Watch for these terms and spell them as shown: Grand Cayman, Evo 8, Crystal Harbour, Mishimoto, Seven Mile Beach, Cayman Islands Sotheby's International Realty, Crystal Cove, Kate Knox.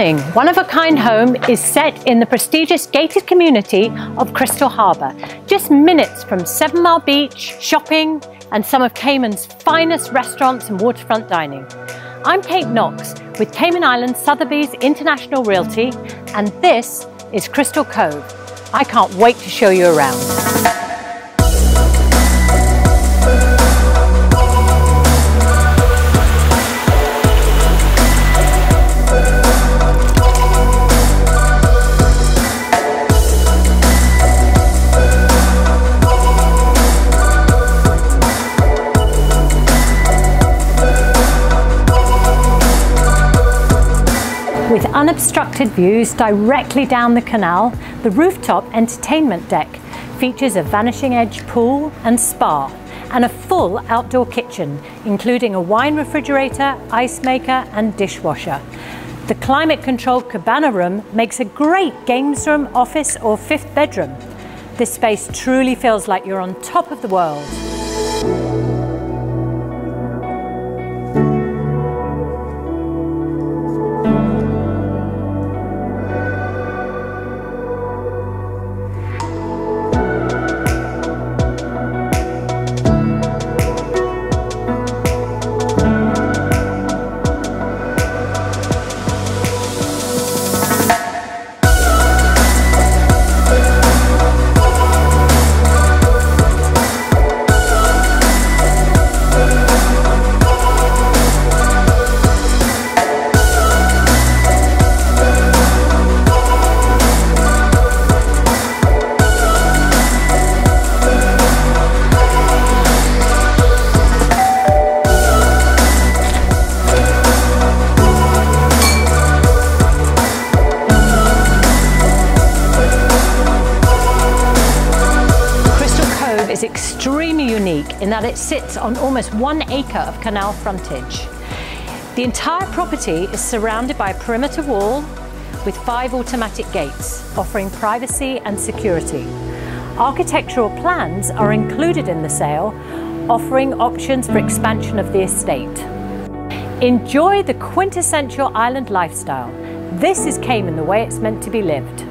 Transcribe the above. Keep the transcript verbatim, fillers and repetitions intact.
stunning, one-of-a-kind home is set in the prestigious gated community of Crystal Harbour, just minutes from Seven Mile Beach, shopping, and some of Cayman's finest restaurants and waterfront dining. I'm Kate Knox with Cayman Islands Sotheby's International Realty, and this is Crystal Cove. I can't wait to show you around. With unobstructed views directly down the canal, the rooftop entertainment deck features a vanishing edge pool and spa, and a full outdoor kitchen, including a wine refrigerator, ice maker, and dishwasher. The climate-controlled cabana room makes a great games room, office, or fifth bedroom. This space truly feels like you're on top of the world. Extremely unique in that it sits on almost one acre of canal frontage. The entire property is surrounded by a perimeter wall with five automatic gates, offering privacy and security. Architectural plans are included in the sale, offering options for expansion of the estate. Enjoy the quintessential island lifestyle. This is Cayman the way it's meant to be lived.